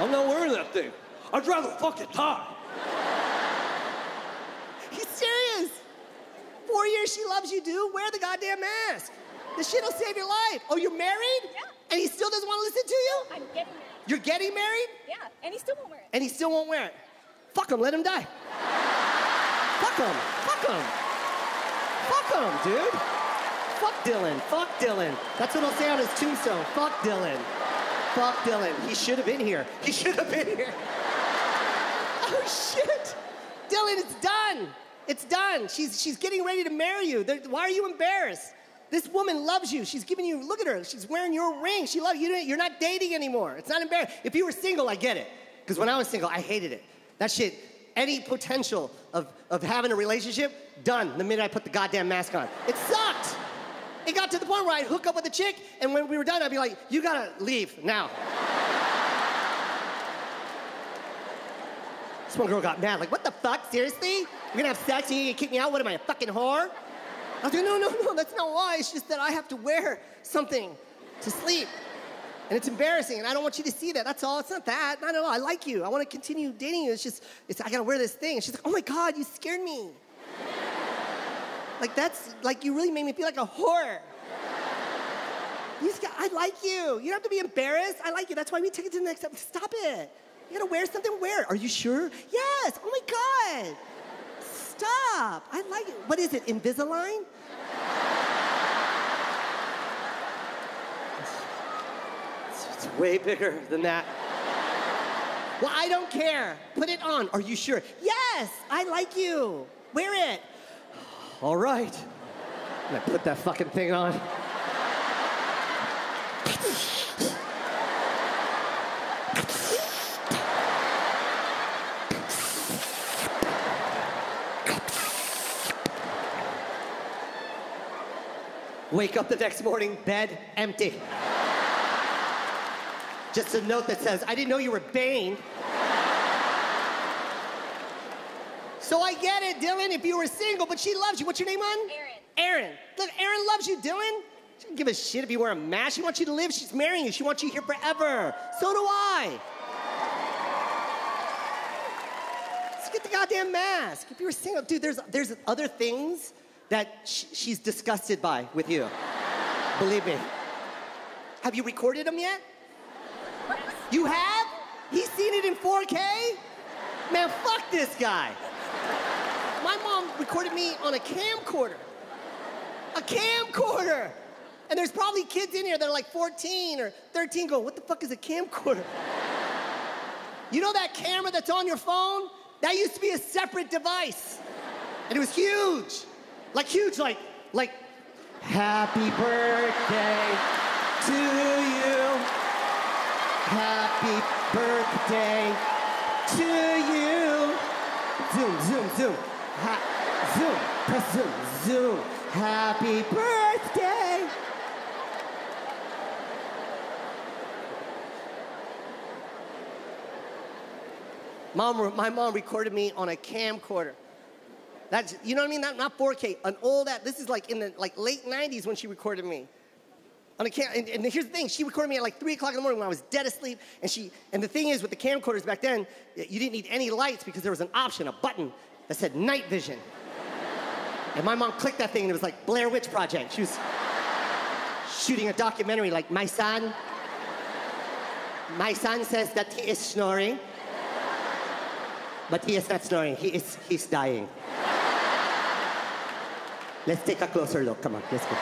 I'm not wearing that thing. I'd rather fucking die. He's serious. 4 years she loves you, dude. Wear the goddamn mask. This shit'll save your life. Oh, you're married? Yeah. And he still doesn't want to listen to you? I'm getting married. You're getting married? Yeah, and he still won't wear it. And he still won't wear it. Fuck him, let him die. Fuck him, fuck him. Fuck him, dude. Fuck Dylan, fuck Dylan. That's what I'll say on his tombstone. Fuck Dylan. Fuck Dylan. He should have been here. He should have been here. Oh, shit. Dylan, it's done. It's done. She's getting ready to marry you. Why are you embarrassed? This woman loves you. She's giving you, look at her. She's wearing your ring. She loves you. You're not dating anymore. It's not embarrassing. If you were single, I get it. Because when I was single, I hated it. That shit, any potential of having a relationship, done the minute I put the goddamn mask on. It sucked. It got to the point where I'd hook up with a chick, and when we were done, I'd be like, you gotta leave now. This one girl got mad, like, what the fuck, seriously? You're gonna have sex and you're gonna kick me out? What am I, a fucking whore? I was like, no, no, no, that's not why. It's just that I have to wear something to sleep. And it's embarrassing, and I don't want you to see that. That's all. It's not that. Not at all. I like you. I want to continue dating you. It's just, I gotta wear this thing. And she's like, oh my God, you scared me. Like, that's, like, you really made me feel like a whore. I like you. You don't have to be embarrassed. I like you. That's why we take it to the next step. Stop it. You gotta wear something. Wear it. Are you sure? Yes. Oh my God. Stop. I like it. What is it, Invisalign? It's way bigger than that. Well, I don't care. Put it on. Are you sure? Yes. I like you. Wear it. All right. And I put that fucking thing on. Wake up the next morning, bed empty. Just a note that says, I didn't know you were Bane. So I get it, Dylan, if you were single, but she loves you. What's your name, hon? Erin. Erin. Look, Erin loves you, Dylan. She doesn't give a shit if you wear a mask. She wants you to live. She's marrying you. She wants you here forever. So do I. Just get the goddamn mask. If you were single, dude, there's other things that she's disgusted by with you. Believe me. Have you recorded them yet? You have? He's seen it in 4K? Man, fuck this guy. My mom recorded me on a camcorder. A camcorder! And there's probably kids in here that are like 14 or 13 going, what the fuck is a camcorder? You know that camera that's on your phone? That used to be a separate device. And it was huge. Like huge, like, happy birthday to you. Happy birthday to you. Zoom, zoom, zoom. Zoom, press zoom, zoom. Happy birthday. My mom recorded me on a camcorder. That's, you know what I mean? Not 4K, an old, this is like in the late 90s when she recorded me. On a and here's the thing, she recorded me at like 3 o'clock in the morning when I was dead asleep, and the thing is with the camcorders back then, you didn't need any lights because there was an option, a button that said night vision. And my mom clicked that thing and it was like Blair Witch Project. She was shooting a documentary like, my son says that he is snoring, but he is not snoring, he's dying. Let's take a closer look. Come on, let's go.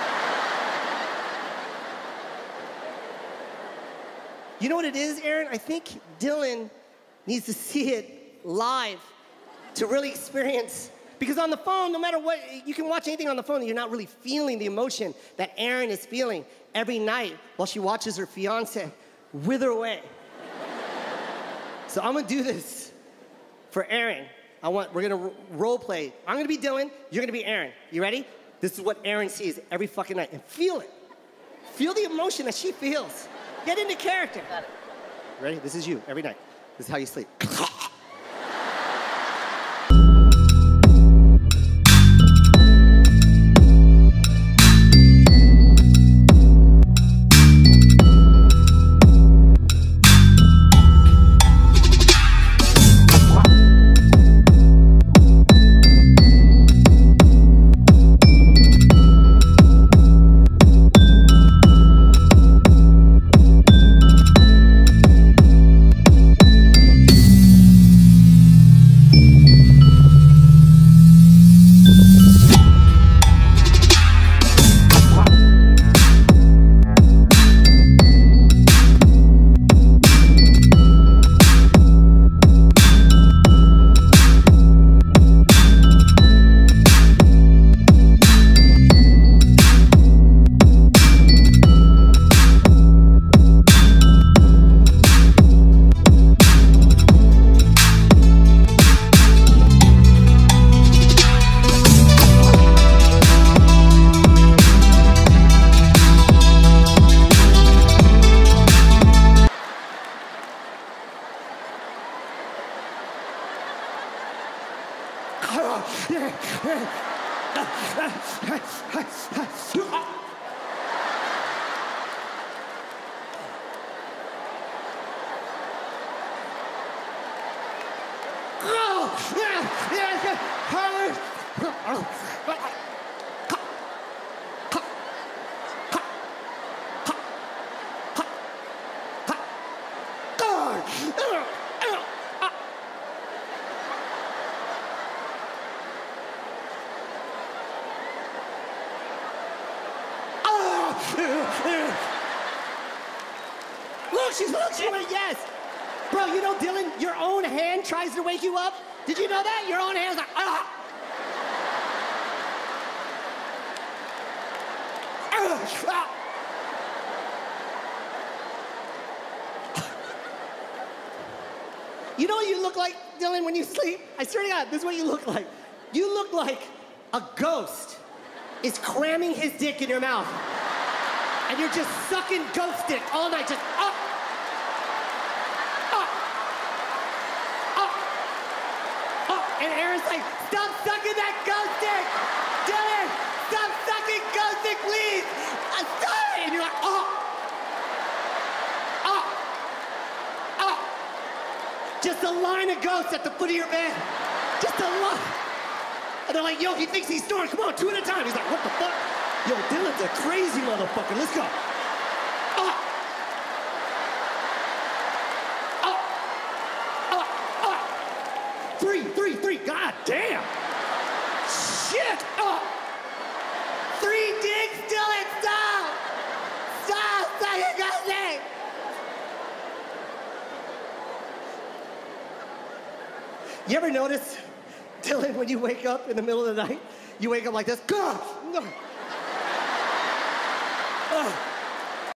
You know what it is, Erin? I think Dylan needs to see it live to really experience. Because on the phone, no matter what, you can watch anything on the phone and you're not really feeling the emotion that Erin is feeling every night while she watches her fiance wither away. So I'm gonna do this for Erin. We're gonna role play. I'm gonna be Dylan, you're gonna be Erin. You ready? This is what Erin sees every fucking night. And feel it. Feel the emotion that she feels. Get into character. Got it. Ready? This is you every night. This is how you sleep. Look, she's looking at it, yes! Bro, you know, Dylan, your own hand tries to wake you up? Did you know that? Your own hand's like, ah! Ah! You know what you look like, Dylan, when you sleep? I swear to God, this is what you look like. You look like a ghost is cramming his dick in your mouth. And you're just sucking ghost dick all night, just up, up, up, up. And Aaron's like, stop sucking that ghost dick! Dylan, stop sucking ghost dick, please! Stop it! And you're like, up, up, up. Just a line of ghosts at the foot of your bed. Just a line. And they're like, yo, he thinks he's snoring, come on, two at a time. He's like, what the fuck? Yo, Dylan's a crazy motherfucker. Let's go. Three. God damn. Shit. Three dicks, Dylan. Stop. Stop. Stop. God's name. You ever notice, Dylan, when you wake up in the middle of the night, you wake up like this. God. No.